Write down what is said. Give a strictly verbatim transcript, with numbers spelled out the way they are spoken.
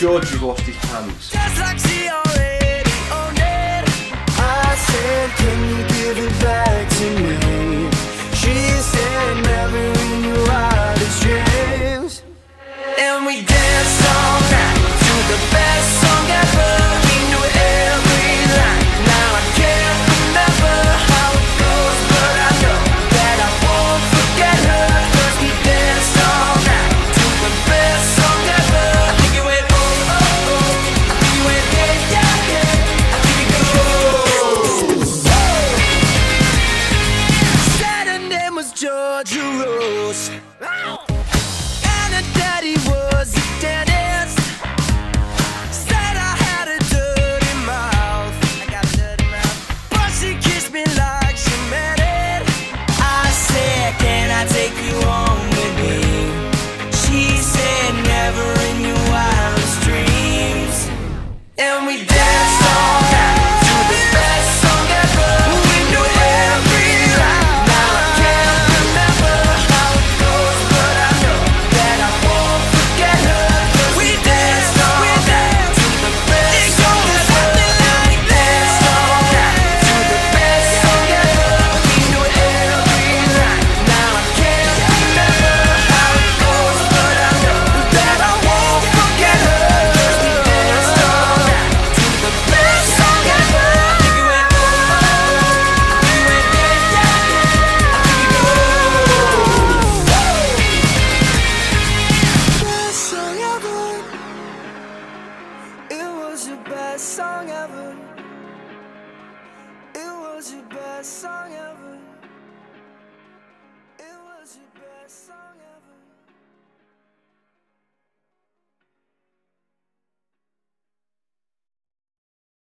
assured you've washed his hands. Just like she already owned it. I said, can you give it back to me? She said, never in your wildest dreams. And we danced all night to the best song ever. We knew every line. Now I can't remember how it goes, but I know that I won't forget her. Cause we danced all night to the best song ever. I think you went oh, oh, oh. I think you went yeah, yeah, yeah. I think you go oh, oh. Said her name was Georgia Rose. Ow. Song ever. It was your best song ever.